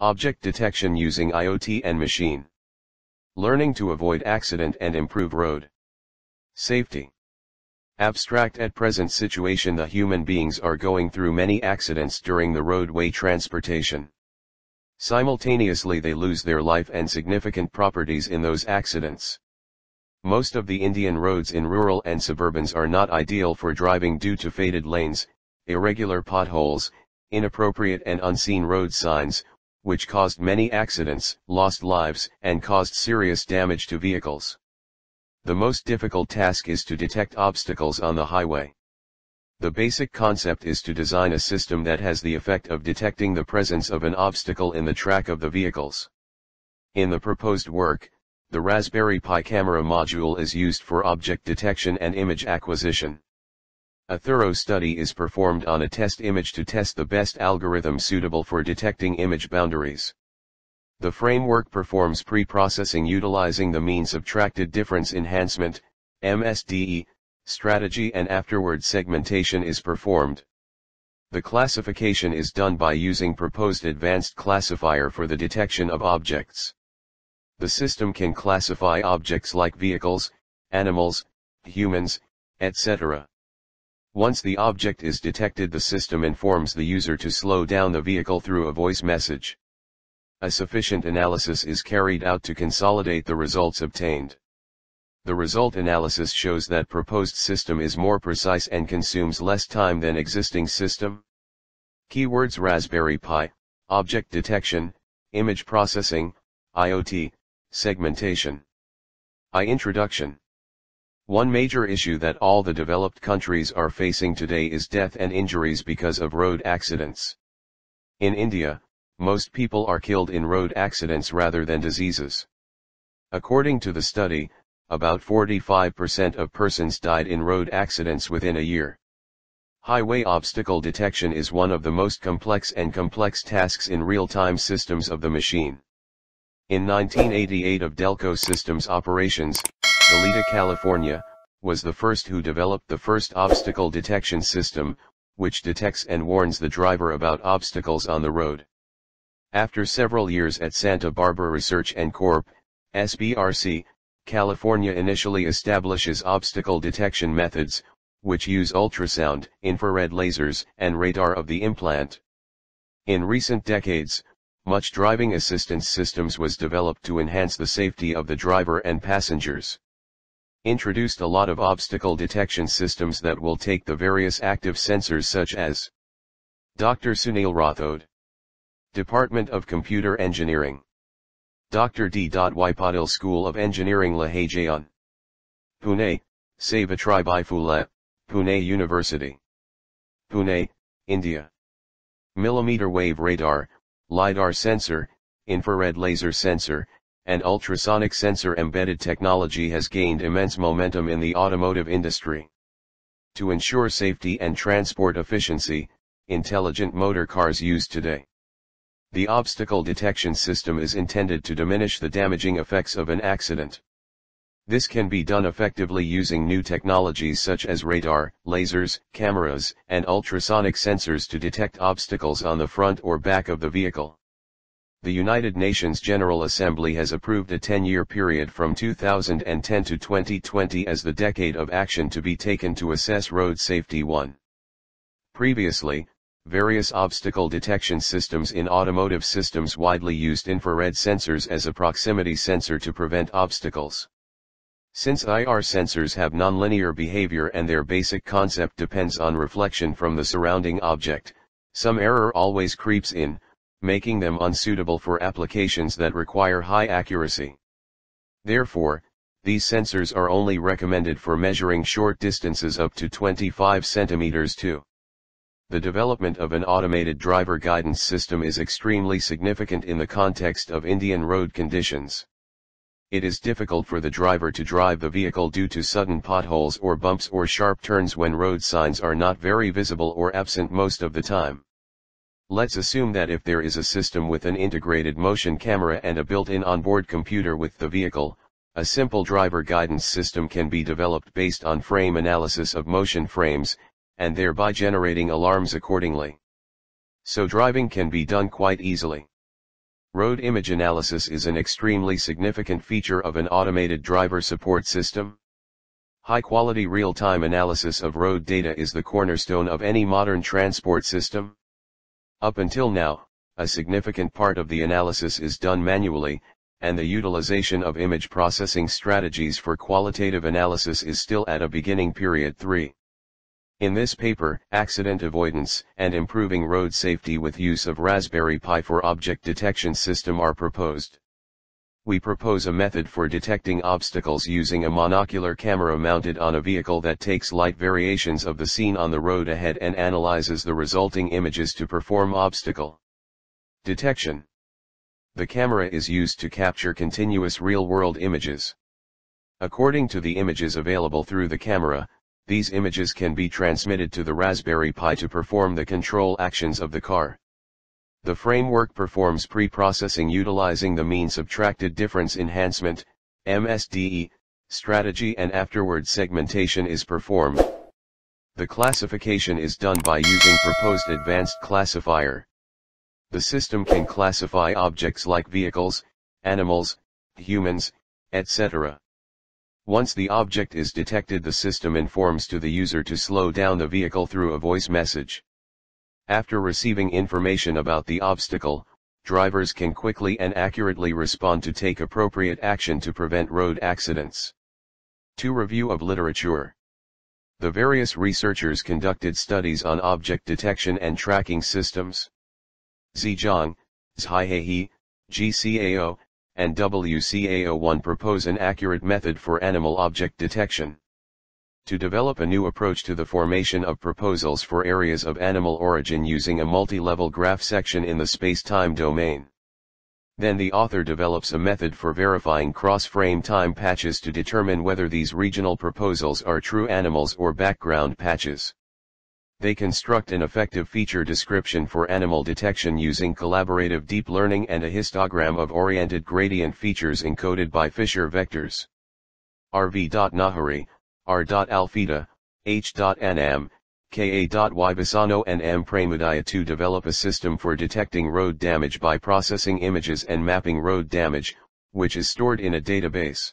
Object detection using IoT and machine learning to avoid accident and improve road safety. Abstract at present situation, the human beings are going through many accidents during the roadway transportation. Simultaneously they lose their life and significant properties in those accidents. Most of the Indian roads in rural and suburbans are not ideal for driving due to faded lanes, irregular potholes, inappropriate and unseen road signs, which caused many accidents, lost lives and caused serious damage to vehicles. The most difficult task is to detect obstacles on the highway. The basic concept is to design a system that has the effect of detecting the presence of an obstacle in the track of the vehicles. In the proposed work, the Raspberry Pi camera module is used for object detection and image acquisition. A thorough study is performed on a test image to test the best algorithm suitable for detecting image boundaries. The framework performs pre-processing utilizing the means subtracted difference enhancement (MSDE) strategy, and afterward segmentation is performed. The classification is done by using proposed advanced classifier for the detection of objects. The system can classify objects like vehicles, animals, humans, etc. Once the object is detected, the system informs the user to slow down the vehicle through a voice message. A sufficient analysis is carried out to consolidate the results obtained. The result analysis shows that proposed system is more precise and consumes less time than existing system. Keywords: Raspberry Pi, object detection, image processing, IoT, segmentation. Introduction. One major issue that all the developed countries are facing today is death and injuries because of road accidents. In India, most people are killed in road accidents rather than diseases. According to the study, about 45% of persons died in road accidents within a year. Highway obstacle detection is one of the most complex tasks in real-time systems of the machine. In 1988 of Delco Systems Operations, Goleta, California, was the first who developed the first obstacle detection system, which detects and warns the driver about obstacles on the road. After several years at Santa Barbara Research and Corp, SBRC, California initially establishes obstacle detection methods, which use ultrasound, infrared lasers, and radar of the implant. In recent decades, much driving assistance systems was developed to enhance the safety of the driver and passengers. Introduced a lot of obstacle detection systems that will take the various active sensors such as Dr. Sunil Rathod, Department of Computer Engineering, Dr. D.Y. Patil School of Engineering, Lahajaon, Pune, Savitribai Phule Pune University, Pune, India. Millimeter wave radar, LiDAR sensor, infrared laser sensor, and ultrasonic sensor embedded technology has gained immense momentum in the automotive industry. To ensure safety and transport efficiency, intelligent motor cars used today. The obstacle detection system is intended to diminish the damaging effects of an accident. This can be done effectively using new technologies such as radar, lasers, cameras, and ultrasonic sensors to detect obstacles on the front or back of the vehicle. The United Nations General Assembly has approved a 10-year period from 2010 to 2020 as the decade of action to be taken to assess road safety. Previously, various obstacle detection systems in automotive systems widely used infrared sensors as a proximity sensor to prevent obstacles. Since IR sensors have nonlinear behavior and their basic concept depends on reflection from the surrounding object, some error always creeps in, making them unsuitable for applications that require high accuracy. Therefore, these sensors are only recommended for measuring short distances up to 25 centimeters to. The development of an automated driver guidance system is extremely significant in the context of Indian road conditions. It is difficult for the driver to drive the vehicle due to sudden potholes or bumps or sharp turns when road signs are not very visible or absent most of the time. Let's assume that if there is a system with an integrated motion camera and a built-in onboard computer with the vehicle, a simple driver guidance system can be developed based on frame analysis of motion frames, and thereby generating alarms accordingly. So driving can be done quite easily. Road image analysis is an extremely significant feature of an automated driver support system. High-quality real-time analysis of road data is the cornerstone of any modern transport system. Up until now, a significant part of the analysis is done manually, and the utilization of image processing strategies for qualitative analysis is still at a beginning period. 3. In this paper, accident avoidance and improving road safety with use of Raspberry Pi for object detection system are proposed. We propose a method for detecting obstacles using a monocular camera mounted on a vehicle that takes light variations of the scene on the road ahead and analyzes the resulting images to perform obstacle detection. The camera is used to capture continuous real-world images. According to the images available through the camera, these images can be transmitted to the Raspberry Pi to perform the control actions of the car. The framework performs pre-processing utilizing the mean-subtracted difference enhancement (MSDE) strategy, and afterward segmentation is performed. The classification is done by using proposed advanced classifier. The system can classify objects like vehicles, animals, humans, etc. Once the object is detected, the system informs to the user to slow down the vehicle through a voice message. After receiving information about the obstacle, drivers can quickly and accurately respond to take appropriate action to prevent road accidents. 2. Review of literature. The various researchers conducted studies on object detection and tracking systems. Zhejiang, Zhaihehe, GCAO, and WCAO1 propose an accurate method for animal object detection. To develop a new approach to the formation of proposals for areas of animal origin using a multi-level graph section in the space-time domain. Then the author develops a method for verifying cross-frame time patches to determine whether these regional proposals are true animals or background patches. They construct an effective feature description for animal detection using collaborative deep learning and a histogram of oriented gradient features encoded by Fisher vectors. RV.Nahari, R.Alfita, H.Anam, Ka.Ybasano and M. Pramudaya to develop a system for detecting road damage by processing images and mapping road damage, which is stored in a database.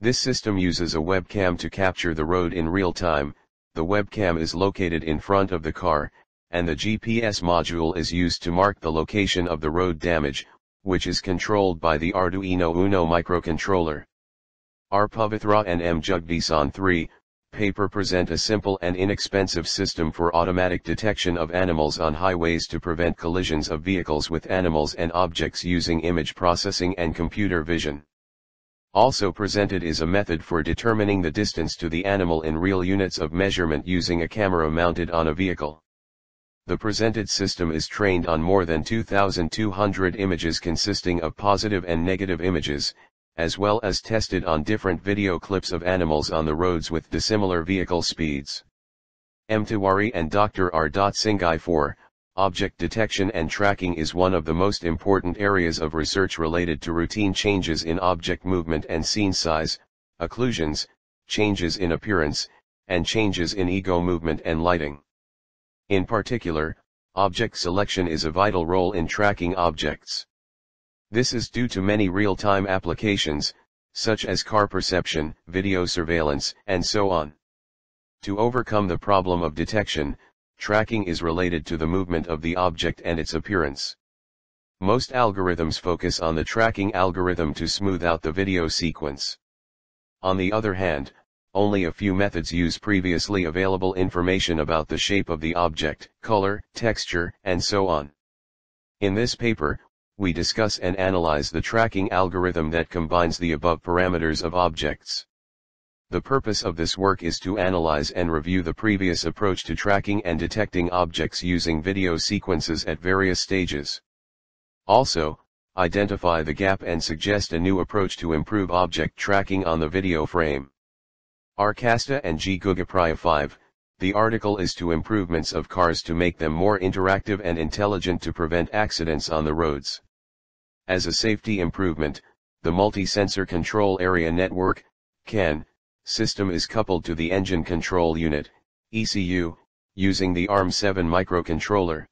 This system uses a webcam to capture the road in real time. The webcam is located in front of the car, and the GPS module is used to mark the location of the road damage, which is controlled by the Arduino Uno microcontroller. R. Pavithra and M. Jugdeesan. 3. Paper present a simple and inexpensive system for automatic detection of animals on highways to prevent collisions of vehicles with animals and objects using image processing and computer vision. Also presented is a method for determining the distance to the animal in real units of measurement using a camera mounted on a vehicle. The presented system is trained on more than 2,200 images consisting of positive and negative images, as well as tested on different video clips of animals on the roads with dissimilar vehicle speeds. M. Tiwari and Dr. R. Singhai. 4. Object detection and tracking is one of the most important areas of research related to routine changes in object movement and scene size, occlusions, changes in appearance, and changes in ego movement and lighting. In particular, object selection is a vital role in tracking objects. This is due to many real-time applications, such as car perception, video surveillance, and so on. To overcome the problem of detection, tracking is related to the movement of the object and its appearance. Most algorithms focus on the tracking algorithm to smooth out the video sequence. On the other hand, only a few methods use previously available information about the shape of the object, color, texture, and so on. In this paper, we discuss and analyze the tracking algorithm that combines the above parameters of objects. The purpose of this work is to analyze and review the previous approach to tracking and detecting objects using video sequences at various stages. Also, identify the gap and suggest a new approach to improve object tracking on the video frame. R. Kasta and G. Gugapriya. 5. The article is to improvements of cars to make them more interactive and intelligent to prevent accidents on the roads. As a safety improvement, the multi-sensor control area network, CAN, system is coupled to the engine control unit, ECU, using the ARM7 microcontroller.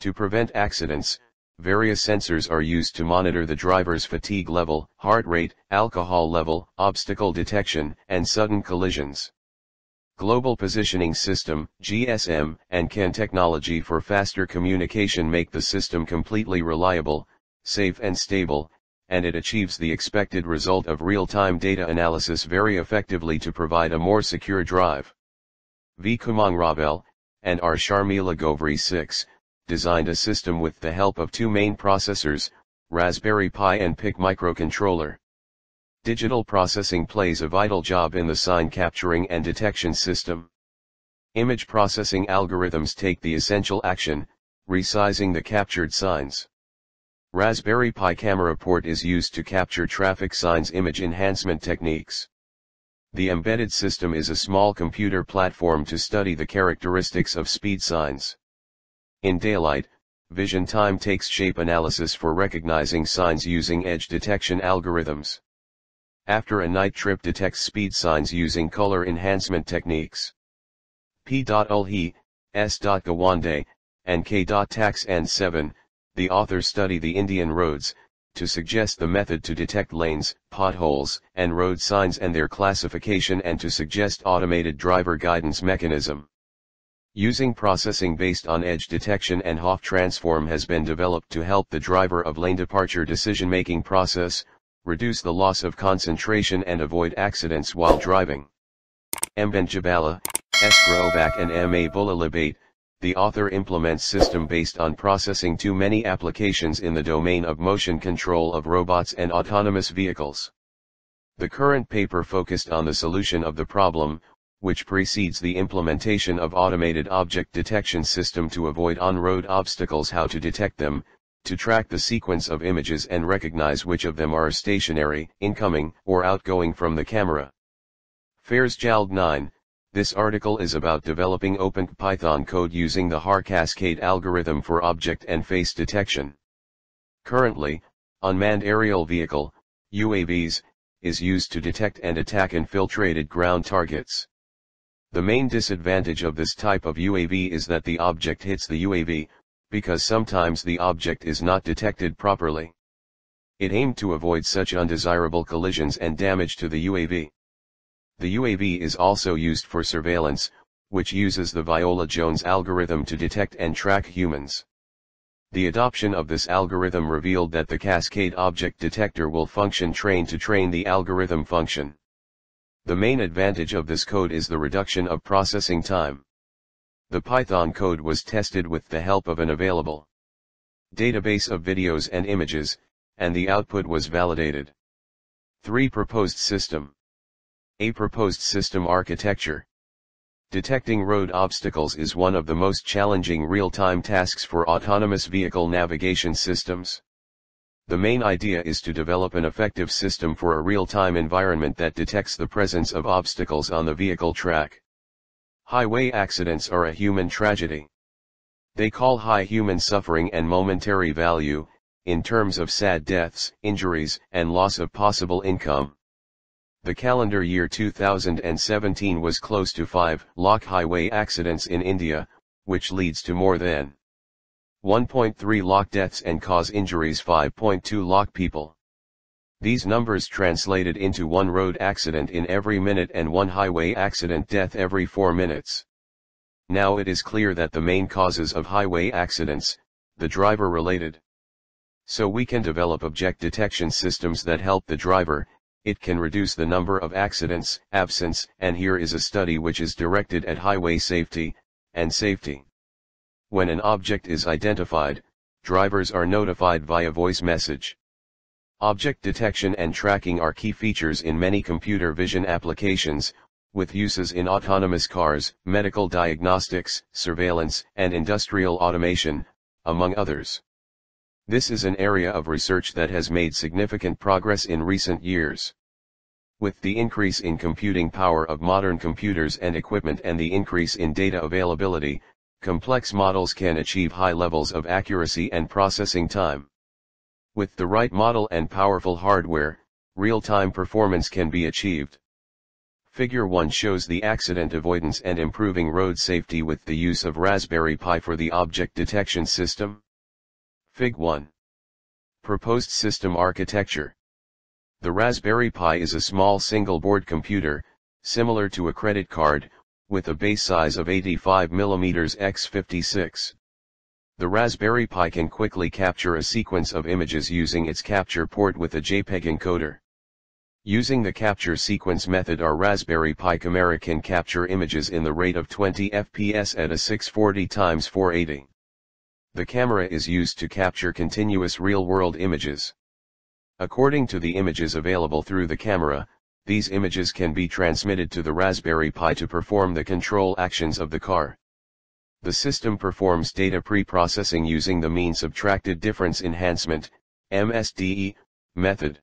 To prevent accidents, Various sensors are used to monitor the driver's fatigue level, heart rate, alcohol level, obstacle detection, and sudden collisions. Global Positioning System, GSM, and CAN technology for faster communication make the system completely reliable, safe and stable, and it achieves the expected result of real-time data analysis very effectively to provide a more secure drive. V. Kumang Ravel, and R. Sharmila Govri 6, designed a system with the help of two main processors, Raspberry Pi and PIC microcontroller. Digital processing plays a vital job in the sign capturing and detection system. Image processing algorithms take the essential action, resizing the captured signs. Raspberry Pi camera port is used to capture traffic signs image enhancement techniques. The embedded system is a small computer platform to study the characteristics of speed signs. In daylight, vision time takes shape analysis for recognizing signs using edge detection algorithms. After a night trip detects speed signs using color enhancement techniques. P.Ulhi, S.Gawande, and K.Tax and 7, the authors study the Indian roads, to suggest the method to detect lanes, potholes, and road signs and their classification and to suggest automated driver guidance mechanism. Using processing based on edge detection and Hoff transform has been developed to help the driver of lane departure decision-making process, reduce the loss of concentration and avoid accidents while driving. Mbenjabala, S. Grovac and M. A. Bulalabate, the author implements system based on processing too many applications in the domain of motion control of robots and autonomous vehicles. The current paper focused on the solution of the problem, which precedes the implementation of automated object detection system to avoid on-road obstacles, how to detect them, to track the sequence of images and recognize which of them are stationary, incoming, or outgoing from the camera. Fares-Jald 9, this article is about developing OpenPython code using the HAR cascade algorithm for object and face detection. Currently, unmanned aerial vehicle, UAVs, is used to detect and attack infiltrated ground targets. The main disadvantage of this type of UAV is that the object hits the UAV, because sometimes the object is not detected properly. It aimed to avoid such undesirable collisions and damage to the UAV. The UAV is also used for surveillance, which uses the Viola-Jones algorithm to detect and track humans. The adoption of this algorithm revealed that the cascade object detector will function train to train the algorithm function. The main advantage of this code is the reduction of processing time. The Python code was tested with the help of an available database of videos and images, and the output was validated. 3. Proposed system. A proposed system architecture. Detecting road obstacles is one of the most challenging real-time tasks for autonomous vehicle navigation systems. The main idea is to develop an effective system for a real-time environment that detects the presence of obstacles on the vehicle track. Highway accidents are a human tragedy. They call high human suffering and momentary value, in terms of sad deaths, injuries, and loss of possible income. The calendar year 2017 was close to 5 lakh highway accidents in India, which leads to more than 1.3 lakh deaths and cause injuries 5.2 lakh people. These numbers translated into one road accident in every minute and one highway accident death every 4 minutes. Now it is clear that the main causes of highway accidents, the driver related. So we can develop object detection systems that help the driver, it can reduce the number of accidents, absence, and here is a study which is directed at highway safety, and safety. When an object is identified, drivers are notified via voice message. Object detection and tracking are key features in many computer vision applications, with uses in autonomous cars, medical diagnostics, surveillance, and industrial automation, among others. This is an area of research that has made significant progress in recent years. With the increase in computing power of modern computers and equipment and the increase in data availability, complex models can achieve high levels of accuracy and processing time. With the right model and powerful hardware, real-time performance can be achieved. Figure 1 shows the accident avoidance and improving road safety with the use of Raspberry Pi for the object detection system. Fig 1. Proposed system architecture. The Raspberry Pi is a small single-board computer, similar to a credit card, with a base size of 85 mm x 56. The Raspberry Pi can quickly capture a sequence of images using its capture port with a JPEG encoder. Using the capture sequence method, our Raspberry Pi camera can capture images in the rate of 20 fps at a 640x480. The camera is used to capture continuous real-world images. According to the images available through the camera, these images can be transmitted to the Raspberry Pi to perform the control actions of the car. The system performs data pre-processing using the mean-subtracted difference enhancement (MSDE) method.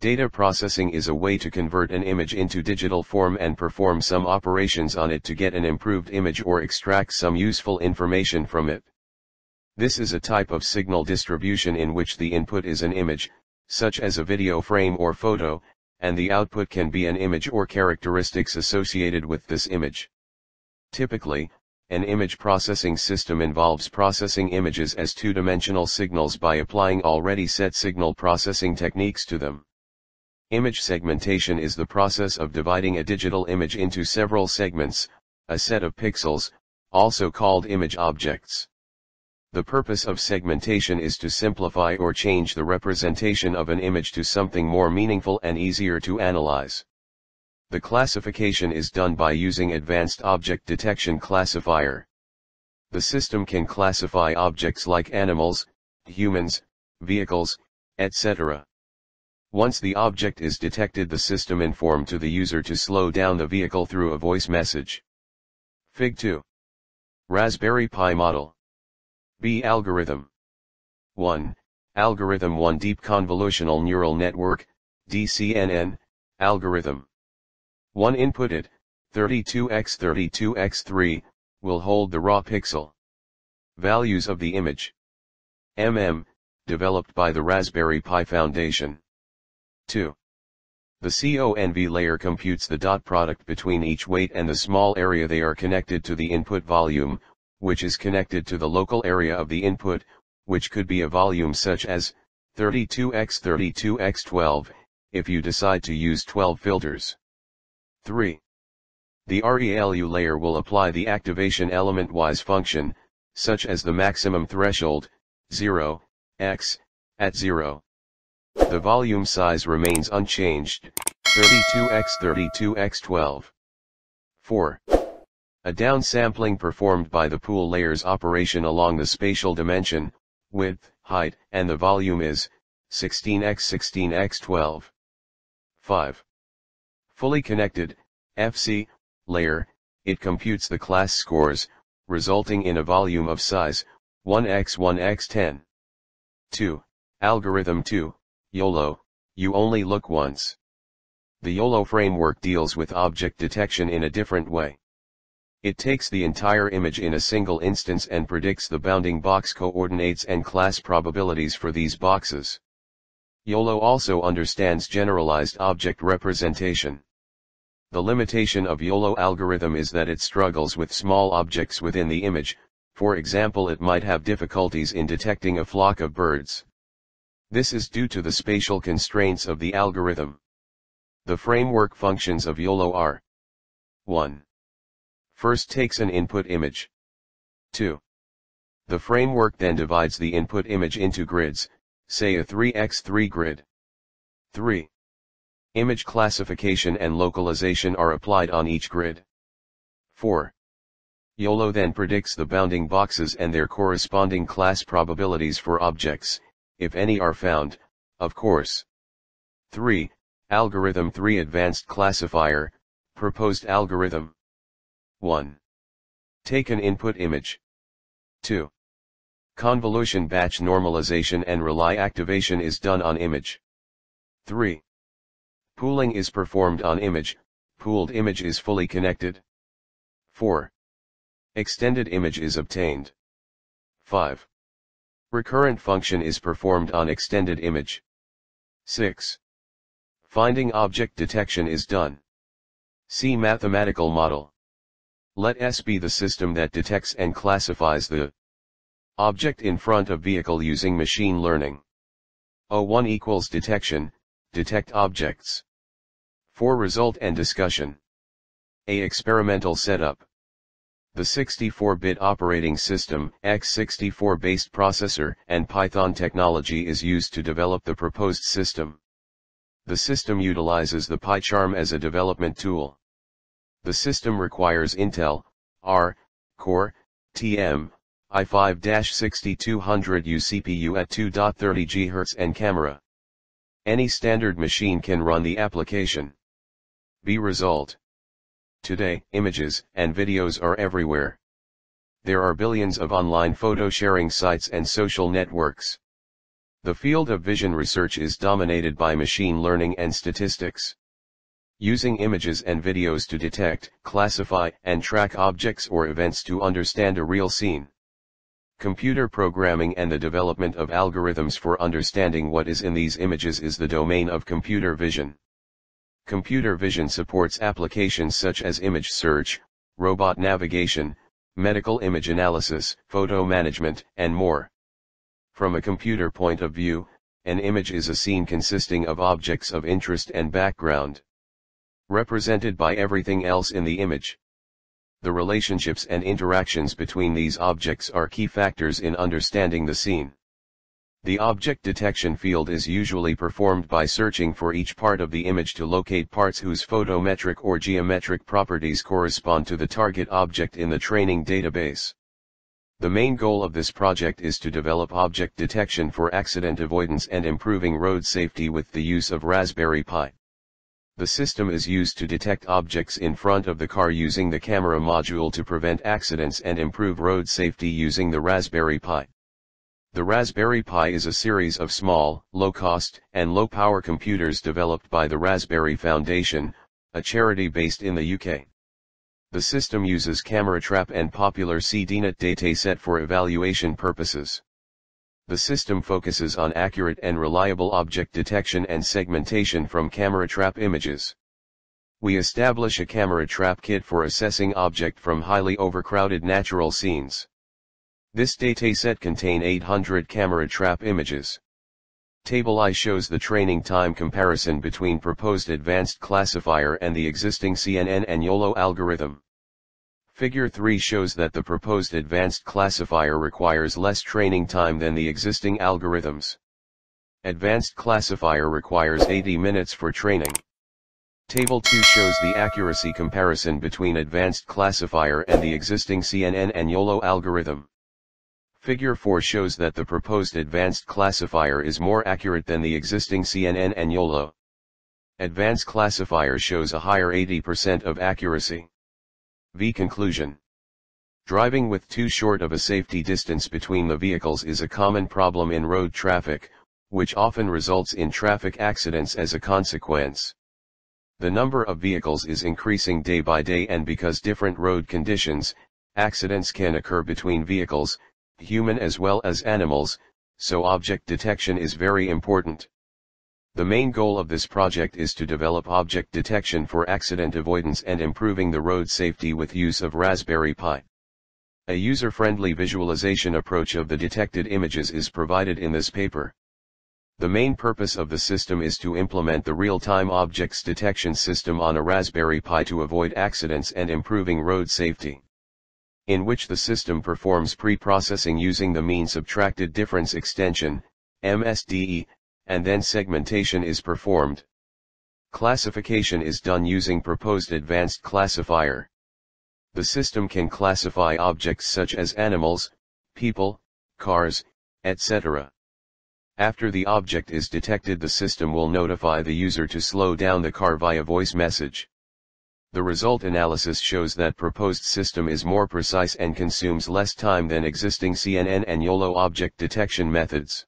Data processing is a way to convert an image into digital form and perform some operations on it to get an improved image or extract some useful information from it. This is a type of signal distribution in which the input is an image, such as a video frame or photo, and the output can be an image or characteristics associated with this image. Typically, an image processing system involves processing images as two-dimensional signals by applying already set signal processing techniques to them. Image segmentation is the process of dividing a digital image into several segments, a set of pixels, also called image objects. The purpose of segmentation is to simplify or change the representation of an image to something more meaningful and easier to analyze. The classification is done by using advanced object detection classifier. The system can classify objects like animals, humans, vehicles, etc. Once the object is detected, the system informs to the user to slow down the vehicle through a voice message. Fig 2. Raspberry Pi model. B. Algorithm 1. Algorithm 1. Deep Convolutional Neural Network, DCNN, Algorithm 1. Input it, 32x32x3, will hold the raw pixel values of the image. Developed by the Raspberry Pi Foundation. 2. The CONV layer computes the dot product between each weight and the small area they are connected to the input volume, which is connected to the local area of the input, which could be a volume such as 32x32x12, if you decide to use 12 filters. 3. The ReLU layer will apply the activation element-wise function, such as the maximum threshold, 0, x, at 0. The volume size remains unchanged, 32x32x12. 4. A downsampling performed by the pool layer's operation along the spatial dimension, width, height, and the volume is 16x16x12. 5. Fully connected, FC, layer, it computes the class scores, resulting in a volume of size, 1x1x10. 2. Algorithm 2, YOLO, you only look once. The YOLO framework deals with object detection in a different way. It takes the entire image in a single instance and predicts the bounding box coordinates and class probabilities for these boxes. YOLO also understands generalized object representation. The limitation of YOLO algorithm is that it struggles with small objects within the image, for example, it might have difficulties in detecting a flock of birds. This is due to the spatial constraints of the algorithm. The framework functions of YOLO are 1. First takes an input image. 2. The framework then divides the input image into grids, say a 3x3 grid. 3. Image classification and localization are applied on each grid. 4. YOLO then predicts the bounding boxes and their corresponding class probabilities for objects, if any are found, of course. 3. Algorithm 3. Advanced classifier, proposed algorithm. 1. Take an input image. 2. Convolution batch normalization and relay activation is done on image. 3. Pooling is performed on image, pooled image is fully connected. 4. Extended image is obtained. 5. Recurrent function is performed on extended image. 6. Finding object detection is done. See mathematical model. Let S be the system that detects and classifies the Object in front of vehicle using machine learning. O1 equals detection, detect objects. 4. Result and discussion. A. Experimental setup. The 64-bit operating system, x64-based processor, and Python technology is used to develop the proposed system. The system utilizes the PyCharm as a development tool. The system requires Intel, R, Core, TM, i5-6200U CPU at 2.30 GHz and camera. Any standard machine can run the application. B. Result. Today, images and videos are everywhere. There are billions of online photo sharing sites and social networks. The field of vision research is dominated by machine learning and statistics. Using images and videos to detect, classify, and track objects or events to understand a real scene. Computer programming and the development of algorithms for understanding what is in these images is the domain of computer vision. Computer vision supports applications such as image search, robot navigation, medical image analysis, photo management, and more. From a computer point of view, an image is a scene consisting of objects of interest and background, represented by everything else in the image. The relationships and interactions between these objects are key factors in understanding the scene. The object detection field is usually performed by searching for each part of the image to locate parts whose photometric or geometric properties correspond to the target object in the training database. The main goal of this project is to develop object detection for accident avoidance and improving road safety with the use of Raspberry Pi. The system is used to detect objects in front of the car using the camera module to prevent accidents and improve road safety using the Raspberry Pi. The Raspberry Pi is a series of small, low-cost, and low-power computers developed by the Raspberry Foundation, a charity based in the UK. The system uses CameraTrap and popular CDNet dataset for evaluation purposes. The system focuses on accurate and reliable object detection and segmentation from CameraTrap images. We establish a CameraTrap kit for assessing object from highly overcrowded natural scenes. This dataset contain 800 CameraTrap images. Table I shows the training time comparison between proposed advanced classifier and the existing CNN and YOLO algorithm. Figure 3 shows that the proposed advanced classifier requires less training time than the existing algorithms. Advanced classifier requires 80 minutes for training. Table 2 shows the accuracy comparison between advanced classifier and the existing CNN and YOLO algorithm. Figure 4 shows that the proposed advanced classifier is more accurate than the existing CNN and YOLO. Advanced classifier shows a higher 80% of accuracy. V. Conclusion. Driving with too short of a safety distance between the vehicles is a common problem in road traffic, which often results in traffic accidents as a consequence. The number of vehicles is increasing day by day, and because different road conditions, accidents can occur between vehicles, human as well as animals, so object detection is very important. The main goal of this project is to develop object detection for accident avoidance and improving the road safety with use of Raspberry Pi. A user-friendly visualization approach of the detected images is provided in this paper. The main purpose of the system is to implement the real-time objects detection system on a Raspberry Pi to avoid accidents and improving road safety, in which the system performs pre-processing using the mean-subtracted difference extension, MSDE, and then segmentation is performed. Classification is done using proposed advanced classifier. The system can classify objects such as animals, people, cars, etc. After the object is detected, the system will notify the user to slow down the car via voice message. The result analysis shows that proposed system is more precise and consumes less time than existing CNN and YOLO object detection methods.